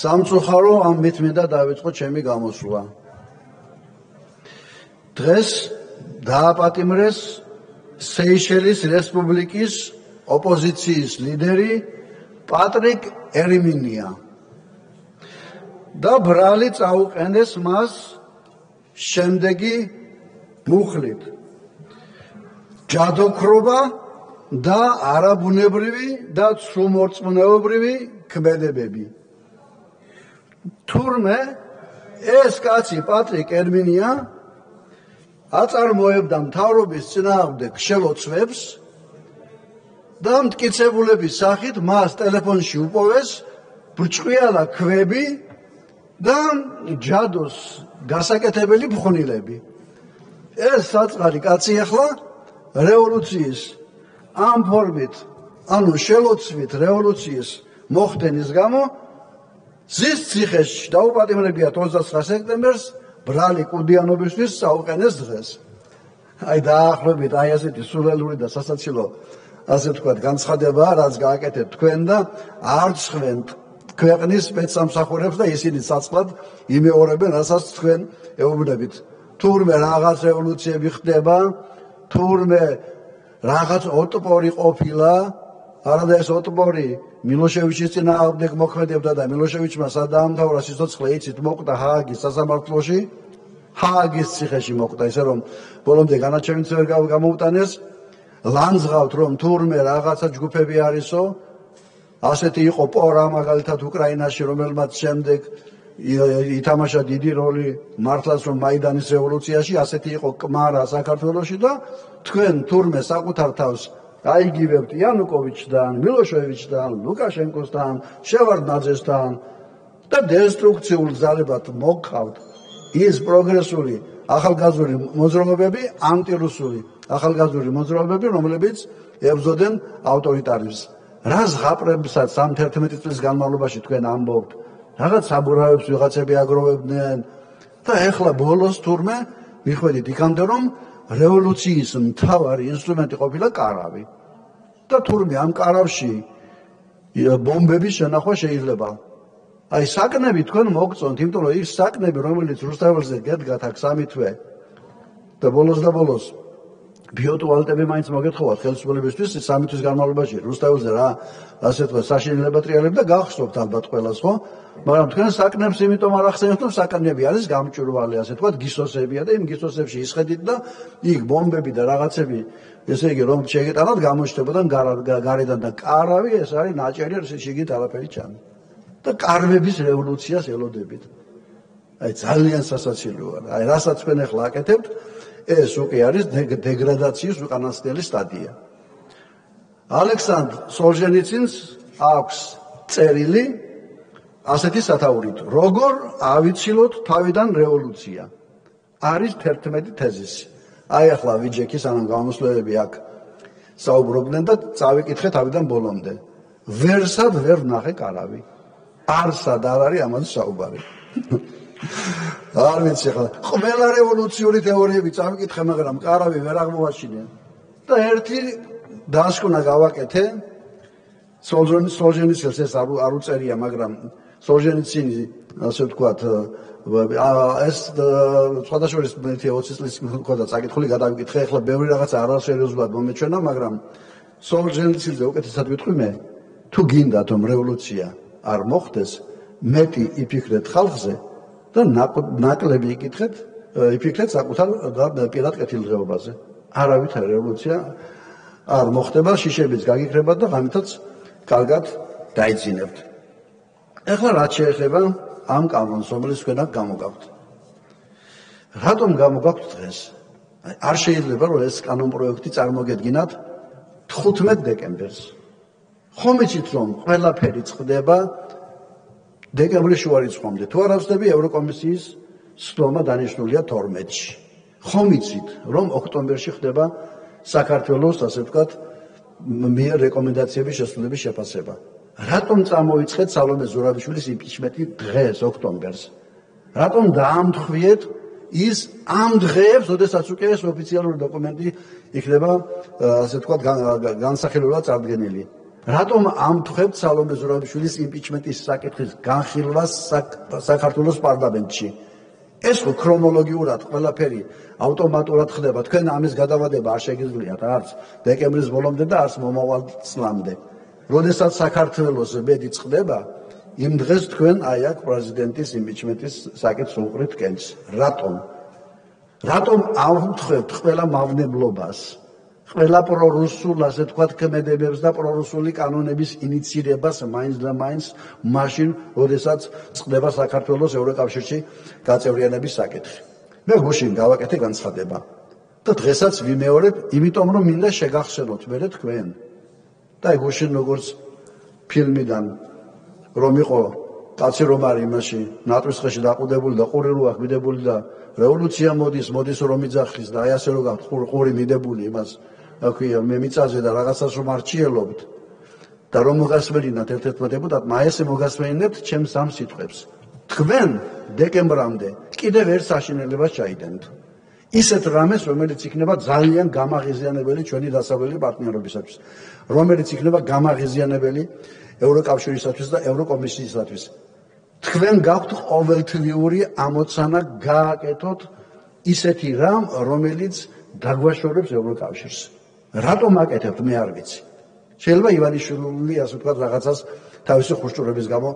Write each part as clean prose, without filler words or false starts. სამწუხარო ამ მითმინდა დავიწყო ჩემი გამოსვლა. დღეს დააპატიმრეს სეიშელის რესპუბლიკის ოპოზიციის ლიდერი პატრიკ ერიმინია და ბრალი წაუყენეს მას შემდეგი მუხლით: ჯადოქრობა და არაბუნებრივი და ცრუმორწმუნეობრივი ქმედებები. თურმე ეს კაცი პატრიკ ერიმინია აწარმოებდა მთავრობის წინააღმდეგ შელოცვებს და მტკიცებულების სახით მას ტელეფონში უპოვეს ბრჭყიალა ქვები და ჯადოს გასაკეთებელი ფხვნილები. ეს საწყალი კაცი ახლა რევოლუციის ამ ფორმით, ანუ შელოცვით რევოლუციის მოხდენის გამო ზის ციხეში დაუპატიმრებია 29 სექტემბერს ბრალი კუდიანობისთვის საუკენეს დღეს. აი დაახლოებით აი ასეთი სულელური და სასაცილო ასე თქვა განცხადება, რაც გააკეთეთ თქვენ და არც ხვენ ქვეყნის სპეცსამსახურებს და ისინი საწყლად იმეორებენ, რასაც თქვენ ეუბნებით. თურმე რაღაც რევოლუციები ხდება, თურმე რაღაც ოტპორი ყოფილა, არადა ეს ოტპორი მილოშევიჩის წინააღმდეგ მოქმედებდა და მილოშევიჩმა სადაამთავრა სიცოცხლე იცით მოკვდა ჰააგის სასამართლოში, ჰააგის ციხეში მოკვდა, ისე რომ ბოლომდე განაჩენიც ვერ გამოუტანეს. ლანძღავთ რომ თურმე რაღაცა ჯგუფები არისო, ასეთი იყო პორა მაგალითად უკრაინაში, რომელმაც შემდეგ ითამაშა დიდი როლი მართლაც რომ მაიდანის რევოლუციაში, ასეთი იყო კმარა საქართველოში და თქვენ თურმე საკუთარ თავს აიგივებთ იანუკოვიჩთან, მილოშევიჩთან, ლუკაშენკოსთან, შევარდნაძესთან და დესტრუქციულ ძალებად მოგყავთ ის პროგრესული ახალგაზრდული მოძრაობები, ანტირუსული ახალგაზრდული მოძრაობები, რომლებიც ებრძოდნენ ავტორიტარიზმს. რას ღაპრებსაც 11 წლის განმავლობაში თქვენ ამბობთ, რაღაც საბურავებს ვიღაცები აგროვებდნენ და ეხლა ბოლოს თურმე მიხვედით იქამდე, რომ რევოლუციის მთავარი ინსტრუმენტი ყოფილა კარავი და თურმე ამ კარავში ბომბების შენახვა შეიძლება. აი საკნები თქვენ მოგწონთ, იმიტომ რომ ის საკნები, რომელიც რუსთაველზე გედგათ აქ სამი თვე და ბოლოს ბიოტუალეტები მაინც მოგეთხოვათ ხელისუფლებისთვის სამი თვის განმავლობაში რუსთაველზე რა ასე თქვა საშინელება ტრიალები და გახსოვთ ალბათ ყველას, ხო? მაგრამ თქვენ საკნებს იმიტომ არ ახსენებთ, რომ საკნები არის გამჭვირვალე, ასე თქვა გისოსებია და იმ გისოსებში ისხედით და იქ ბომბები და რაღაცები, ესე იგი რომ შეგეტანათ, გამოჩნდებოდნენ გარედან და კარავი ეს არის ნაჭერი, ესე იგი თალაფერი ჩანი. და კარვების რევოლუციას ელოდებით. აი ძალიან სასაცილოა. აი რასაც თქვენ ახლა აკეთებთ, ეს უკვე არის დეგრადაციის უკანასკნელი სტადია. ალექსანდრ სოლჟენიცინს აქვს წერილი ასეთი სათაურით: როგორ ავიცილოთ თავიდან რევოლუცია. არის 11 თეზისი. აი ახლა ვიჯექი სანამ გამოსვლები აქ საუბრობდნენ და წავიკითხე თავიდან ბოლომდე. ვერსად ვერ ვნახე კარავი. არსად არ არის ამაზე საუბარი. არ ვიცი ახლა ყველა რევოლუციური თეორიები წავიკითხე, მაგრამ კარავი ვერ აღმოვაჩინე და ერთი დასკვნა გავაკეთე. სოლჟენიცინს ეს არ უწერია, მაგრამ სოლჟენიცინი ასე ვთქვათ ეს სხვადასხვა 20 წლის მქონდა წაკითხული, გადავიკითხე, ახლა ბევრი რაღაც არასერიოზულად მომეჩვენა, მაგრამ სოლჟენიცინზე უკეთესად ვიტყვი მე: თუ გინდათ რომ რევოლუცია არ მოხდეს, მეტი იფიქრეთ ხალხზე და ნაკლები იფიქრეთ საკუთარ პირად კეთილდღეობაზე. არავით რევოლუცია არ მოხდება, შიშებიც გაგიქრებათ და ამითაც კარგად დაიძინებთ. ეხლა რაც შეეხება ამ კანონს, რომელიც თქვენ აქ გამოგაქვთ. რატომ გამოგაქვთ დღეს? არ შეიძლება რომ ეს კანონპროექტი წარმოგედგინათ 15 დეკემბერს. ხომ იცით რომ ყველაფერი წყდება დეკემბრის შუა რიცხვამდე? თუ არ ავსდები, ევროკომისიის სხდომა დანიშნულია 12-ში. ხომ იცით, რომ ოქტომბერში ხდება საქართველოს, ასე ვთქვათ, მიერ რეკომენდაციების შესრულების შეფასება? რატომ წამოიწყეთ სალომე ზურაბიშვილის იმპიჩმენტი დღეს, ოქტომბერს? რატომ დაამთხვიეთ ის ამ დღეებს, როდესაც უკვე ეს ოფიციალური დოკუმენტი იქნება, ასე ვთქვათ, განსახილველად წარდგენილი? راتوم آم تخت سالومه زورابیشویلیس ایمپیچمنتی ساکتیز کانخیلواس ساکارتولوس پارلمانتشی. اسکو کرونولوژی ورات خلا پری. اوتومات ورات خدا باد که نامیز گذاشته باشگیز گلیات آرز. دکه امروز بولم داده آرز ماموال اسلام ده. رودیسات ساکارتولوس بدیت خدا با. ایم درست که آیاک پرزیدنتیس ایمپیچمنتی ساکت سوخت کنش. راتوم آم تخت خلا ماونی بلوباس. خلا پر روسول است قطع که مدرب است پر روسولی کانون بیش اینیتیره باس ماینز در ماینز ماشین رودسات دبا ساکارتولوس اورک آبشیرچی کاتیوریا بیش ساکت میگوشیم گاوا کتی گانس خدا با تدرسات ویمیورب ایمیت امرو میل شگاخ شلوت برد کن تایگوشیم نگورس پیل میدن رومیکو کاتی روماری ماشی ناتوس خشید آقوده بول دا قوری رو آقوده بول دا رولوتیا مودیس رومیزا خیز دایا سرگان خوری میده بولی ماز اکی می‌می‌تازه در آغازش رو مارچیه لود. در آن مقصری نتیجه ماده بود. ماهش مقصری نت چند سامسی تقبض. تقبض دکمبرام ده. کی دوست داشتنی لباس چایدند. ایست رامس روملی تیکنه با زالیان گاما غزیانه بلی چونی دستاولی باتنی رو بیشتر. روملی تیکنه با گاما غزیانه بلی. اورک آبشوری ساتویس دا اورک آمیشی ساتویس. تقبض گاوتو اولتیوری آموزشانه گاکتوت ایستی رام روملیت دعوت شروع بشه اورک آبشیرس. راتوم مگ اتفاق می‌آربیتی. شیلبا ایوانیشویلی از اون کار رقصاس تاویسی خوشتر رو بیزگامو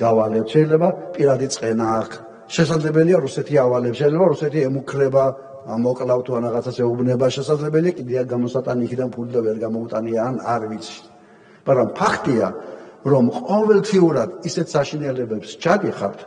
گاواله. شیلبا پیلادیت خناق. ششصد دبلی روسیتی آواله. شیلبا روسیتی امکربا امکلاو تو آن رقصاس اوبنه با ششصد دبلی که دیگر گامو ساتانی کدام پول دبرگامو تانیان آربیتی. برام پختیا روم اول تیورات ایست ساشینیله ببس چادی خرد.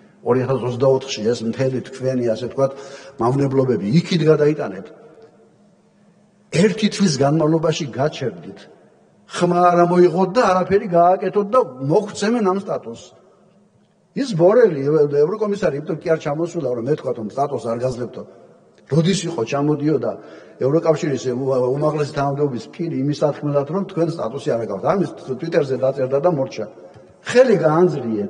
ولی هر روز داوت خشیس متهلت کفنی است که معمولا بلوبه بیکی دیگر دایت آنت. ارتیت فیزگان مالو باشی گاچر دید. خمارم وی خود داره پری گاک اتود دا مخت سه من استاتوس. یز بارلی اول کمیسریب تو کیار چاموسو دارم میت کاتم استاتوس ارگاز لبتو. رودیسی خود چامو دیو دا اول کابشیریه و مغلس تام دو بیس پیری میستاد خملاترم تو کن استاتوسی ارگاز. همیش تو توییتر زدات اردادا مرچه. خیلی گانزریت.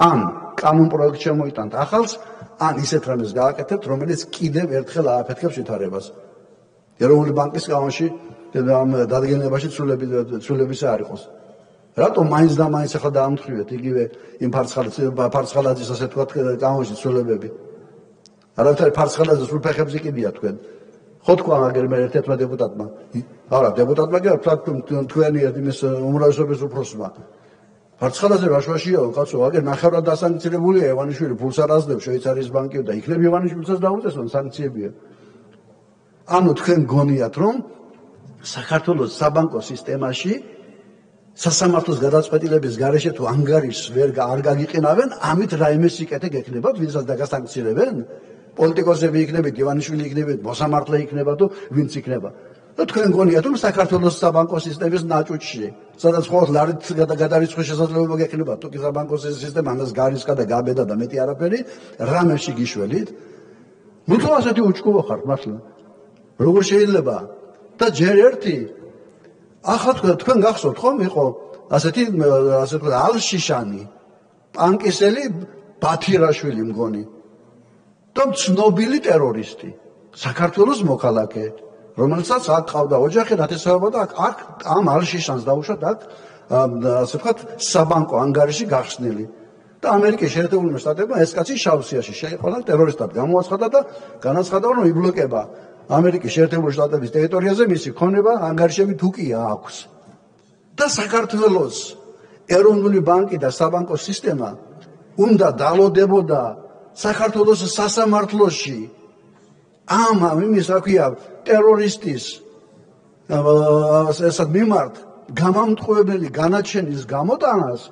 آن کامون پروژه می‌تاند آخرش آن ایست رامزگاه که تروملیس کیده وردخلا پدکب شیطاره باز یارو اون بانکیس کاموشی تدام دادگانی باشید سول بیش آریخوس راتو ماینز دام ماینز خداام تخویتی که به این پارسخاله دیس است وقت کاموشی سول بیبی حالا تا پارسخاله دیس سول پخش بزیکی بیاد کن خود کوام اگر مریتت ما دبوتات ما حالا دبوتات ما که پلاتوم توانیادی میشه عمرش رو به سپرس ما پارسخاله زیراشواشیه و کاتسو اگر نخیر را داشتن تیره بولی ایوانیشویلی پولسا راست دب شویتاریس بانکی دایکل بیوانیش پولسا داوود است من سانکسیه بیه. آنو تکن گونیاترم ساکارتولوس سابانکو سیستماشی ساسامارتوس گذاشته لیبیز گارش تو انگاریس ورگ آرگاگی کنایون آمیت رایمسی که تگک نباد وینساز داغ سانکسیه نبین پولتیکوسه بیک نبید ایوانیشویلی بیک نبید باسامارتلا بیک نبادو وینسیک نباد. اتکن گونیاترم ساکارتولوس سابانکو سیستمیز ناچوچیه. ساده خود لارد گذاریش خوشش از لوگو گفتن با تو که زبانگو سیستم هنوز گاریش کد گابه دادم تی آرپری رامشی گیشولید میتونم ازتی اوچکو بخار مثلا روگرشیل با تا جریرتی آخه تو کن گفتم خو میخو ازتی عالشیشانی آنکسلی باطیراشولیم گونی تام چنوبیلی تروریستی ساکارتولوس مکالاکه رومانسات ساعت خود داوچه که نتیجه سربرد آک آم عالشی شانس داوچه داد سفرت سابانکو انگارشی گاش نیلی تا آمریکا شرط اول میشته با اسکاتی شاوسیاشی شاید خدا تروریست داد گامو از خدا داد کاناس خدا اونو ایبلوکه با آمریکا شرط اول میشته با تریتوریازه میسی کنی با انگارشی می توکی آکوس دست کارتولوس ეროვნული ბანკი და საბანკო სისტემა უნდა დალოდებოდა საქართველოს სასამართლოში ამ იმის რა ქვია ტერორისტის ესად მიმართ გამამტყუებელი განაჩენის გამოტანას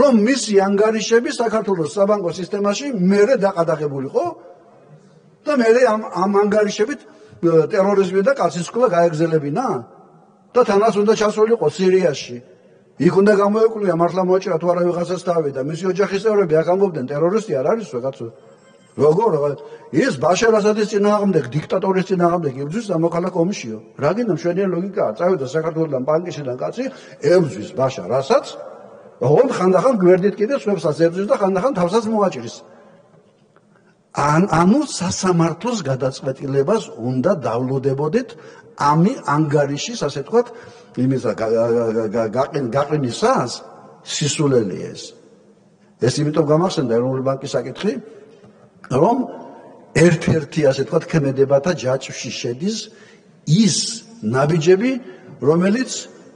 რომ მისი ანგარიშები საქართველოს საბანკო სისტემაში მერე დაყადაღებულიყო და მერე ამ ანგარიშებით ტერორიზმი და კაცისკულა გაეგზელებინა და თანაც უნდა ჩასულიყო სირიაში იქ უნდა გამოეკვლიო მართლა მოაჭრა თუ არა ვიღაცას თავი და მისი ოჯახის წევრები აქ ამბობდნენ ტერორისტი არ არისო კაცო როგორ ის ბაშარ ასადის წინააღმდეგ დიქტატორის წინააღმდეგ ებრძვის სამოქალაქო ომშიო რა გინდა მშვენიერი ლოგიკაა წავიდა საქართველოსთან ბანკისიდან კაცი ებრძვის ბაშარ ასადს ოღონდ ხანდახან გვერდით კიდე სხვებსაც ებრძვის და ხანდახან თავსაც მოაჭრის ან ანუ სასამართლოს გადაწყვეტილებას უნდა დავლოდებოდეთ ამი ანგარიშის ასე თქვათ იმისა გაყენისას სისულელი ეს ეს იმიტომ გამახსენდა ეროვნული ბანკის საკითხი რომ ერთ-ერთი ასე თქვათ ქმედებათა ჯაჭვში შედის ის ნაბიჯები რომელიც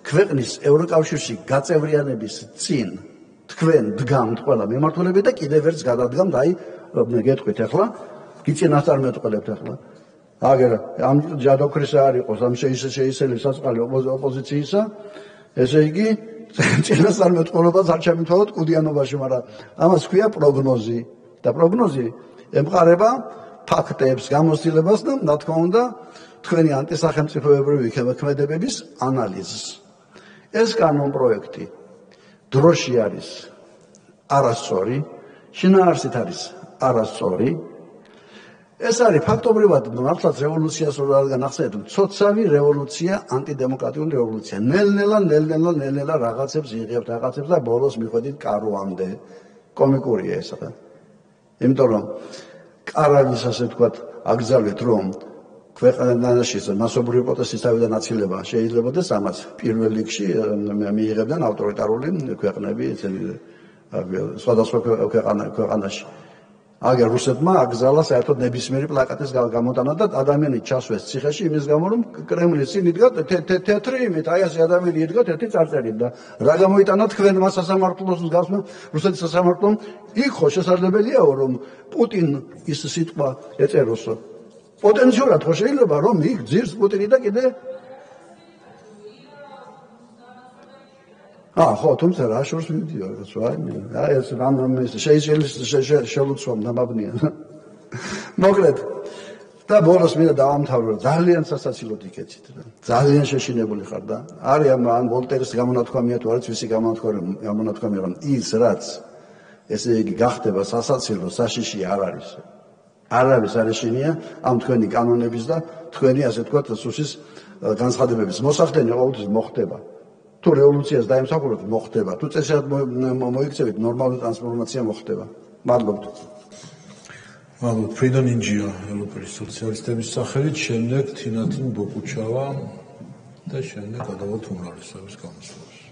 ქვეყნის ევროკავშირში გაწევრიანების წინ თქვენ დგამთ ყველა მემართულები და კიდევ ერთს გადადგამთ აი გეტყვით ახლა გიწინასწარმეტყველებთ ახლა აგერ ამ ჯადოქრის არ იყოს ამ შეისელი საწალი ოპოზიციისა ესე იგი წინასწარმეტყველობას არ შემთვალოთ კუდიანობაში მაგრამ ამას ქვია პროგნოზი და პროგნოზი ემყარება ფაქტებს გამოცდილებას და რა თქმა უნდა თქვენი ანტისახელმწიფოებრივი ქმედებების ანალიზს ეს კანონპროექტი დროში არის არასწორი შინაარსით არის არასწორი ეს არის ფაქტობრივად მართლაც რევოლუციას რადგან ახსენეთ ცოცავი რევოლუცია ანტიდემოკრატიული რევოლუცია ნელ-ნელა რაღაცებს იღებთ რაღაცებს და ბოლოს მიხვედით კარვამდე კომიკურია ეს რა იმიტომ რომ კარალის ასე ვთქვათ აგზავნეთ რომ ქვეყანაში მასობრივი პროტესტისავიდან აცილება შეიძლებოდა ამას პირველ რიგში მიიღებდნენ ავტორიტარული ქვეყნები სხვადასხვა ქვეყანაში აგერ რუსეთმა აგზალა საერთოდ ნებისმიერი პლაკატის გამოტანა და ადამიანი ჩასვეს ციხეში იმის გამო რომ კრემლის წინ იდგა თეთრი იმით აი ასე ადამიანი იდგა ერთი წარწერით და რა გამოიტანა თქვენმა სასამართლოს გასმა რუსეთის სასამართლომ იქ ხო შესაძლებელიაო რომ პუტინ ის სიტყვა ეწეროსო პოტენციურად ხო შეიძლება რომ იქ ძირს პუტინი და კიდე ხო თუმცა რა შორს მივიდიო რაღაცა აი ეს რამე შეიძლება შელუცვამ დამაბნია მოკლედ და ბოლოს მე დავამთავრე ძალიან სასაცილოდ იკეთეთ რა ძალიან შეშინებული ხარ და არის ამ ვოლტერის გამონათქვამია თუ არის ვისი გამონათქვამია რომ ის რაც ესე იგი გახდება სასაცილო საშიში არ არის არავის არ ეშინია ამ თქვენი კანონების და თქვენი ასე თქვათ სუსის განცხადებების მოსახდენი ყოველთვის მოხდება თუ რევოლუციას დაიმსახუროთ მოხდება თუ წესად მოიქცევით ნორმალური ტრანსფორმაცია მოხდება მადლობთ მადლობთ ფრიდონ ინჯია ევროპის სოციალისტების სახელით შემდეგ თინათინ ბოკუჩავა და შემდეგ გადავალთ უმრავლესობის გამოსვლას